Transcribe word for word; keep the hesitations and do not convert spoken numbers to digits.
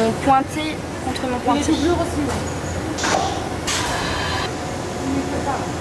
mon pointé contre mon pointé. Il est tout bleu aussi.